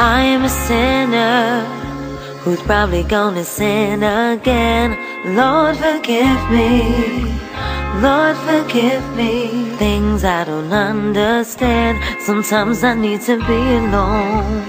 I am a sinner who's probably gonna sin again. Lord, forgive me. Lord, forgive me. Things I don't understand. Sometimes I need to be alone.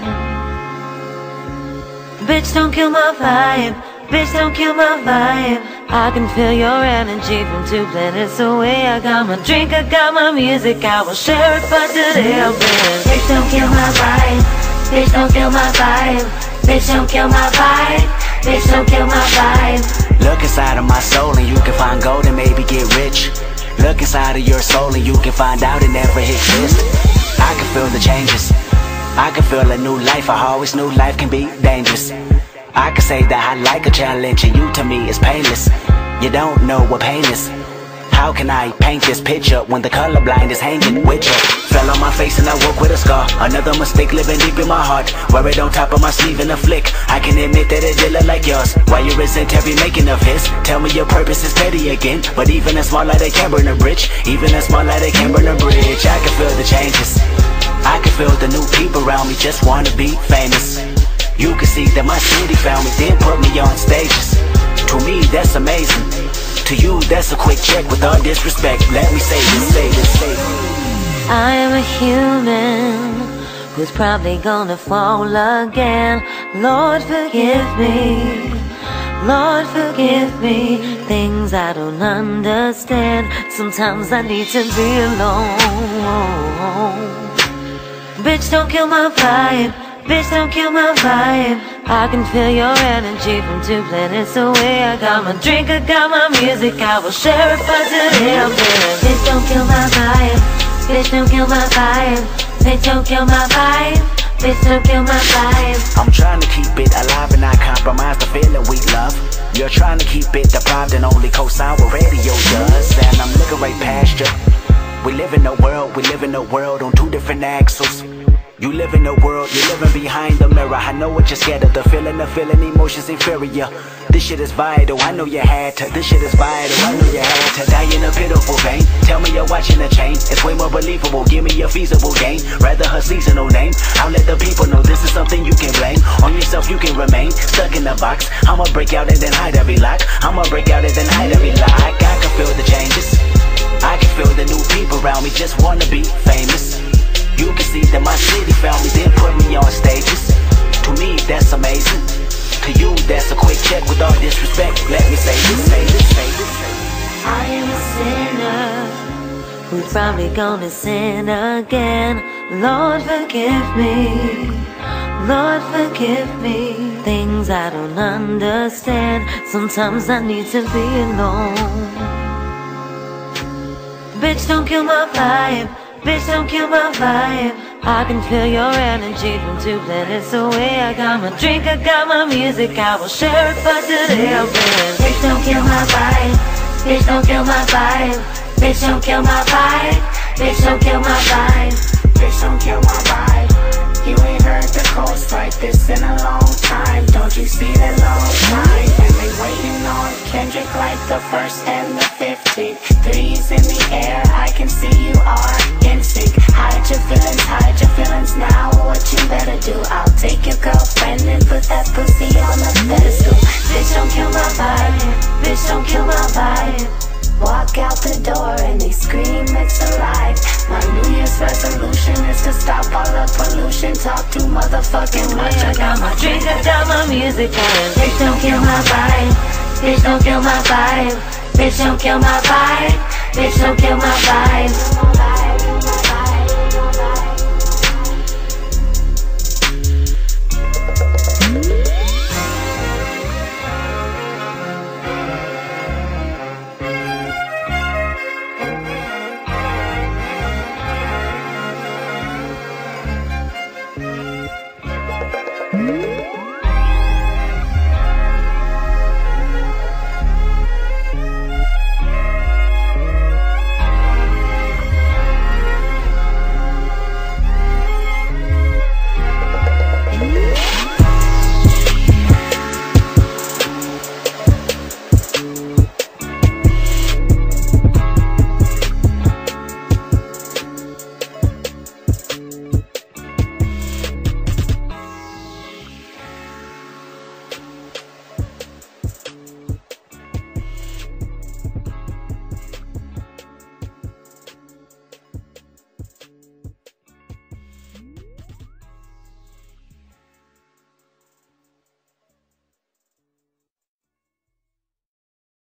Bitch, don't kill my vibe. Bitch, don't kill my vibe. I can feel your energy from two planets away. I got my drink, I got my music, I will share it, but today I'm being. Bitch, don't kill my vibe. Bitch, don't kill my vibe. Bitch, don't kill my vibe. Bitch, don't kill my vibe. Look inside of my soul and you can find gold and maybe get rich. Look inside of your soul and you can find out it never exists. I can feel the changes. I can feel a new life. I always knew life can be dangerous. I can say that I like a challenge and you to me is painless. You don't know what pain is. How can I paint this picture when the colorblind is hanging with you? Fell on my face and I woke with a scar. Another mistake living deep in my heart. Wear it on top of my sleeve in a flick. I can admit that it did look like yours. Why you resent every making of his? Tell me your purpose is petty again. But even a small light, they can burn a bridge. Even a small light, they can burn a bridge. I can feel the changes. I can feel the new people around me just wanna be famous. You can see that my city found me, then put me on stages. To me, that's amazing. To you, that's a quick check. With all disrespect, let me say this, say this, say this. I am a human who's probably gonna fall again. Lord, forgive me. Lord, forgive me. Things I don't understand. Sometimes I need to be alone. Bitch, don't kill my vibe. Bitch, don't kill my vibe. I can feel your energy from two planets away. I got my drink, I got my music, I will share it, but today I'm dead. Bitch, don't kill my vibe. Bitch, don't kill my vibe. Bitch, don't kill my vibe. Bitch, don't kill my vibe. I'm trying to keep it alive and not compromise the feeling we love. You're trying to keep it deprived and only co-sign what radio does. And I'm looking right past you. We live in a world on two different axles. You live in the world, you're living behind the mirror. I know what you're scared of, the feeling, emotions inferior. This shit is vital, I know you had to. This shit is vital, I know you had to. Die in a pitiful vein, tell me you're watching a chain. It's way more believable, give me a feasible gain. Rather her seasonal name, I'll let the people know. This is something you can blame, on yourself you can remain. Stuck in a box, I'ma break out and then hide every lock. I'ma break out and then hide every lock. I can feel the changes, I can feel the new people around me just wanna be famous. You can see that my city found me, then put me on stages. To me, that's amazing. To you, that's a quick check. With all disrespect, let me say this, say this, say this. I am a sinner who's probably gonna sin again. Lord, forgive me. Lord, forgive me. Things I don't understand. Sometimes I need to be alone. Bitch, don't kill my vibe. Bitch, don't kill my vibe. I can feel your energy from two planets away. I got my drink, I got my music, I will share it, but today I'm being. Bitch, don't kill my vibe. Bitch, don't kill my vibe. Bitch, don't kill my vibe. Bitch, don't kill my vibe. Bitch, don't kill my vibe. You ain't heard the coast like this in a long time. Don't you see the long time? And they waiting on Kendrick like the 1st and the 15th. Threes in the air, I can see you are in sync. Hide your feelings now. What you better do? I'll take your girlfriend and put that pussy on the pedestal. Bitch, don't kill my vibe. Bitch, don't kill my vibe. Walk out the door and they scream it's alive. My New Year's resolution is to stop all the pollution. Talk too motherfucking much. I got my drink, I got my music and bitch, don't kill my vibe. Bitch, don't kill my vibe. Bitch, don't kill my vibe. Bitch, don't kill my vibe.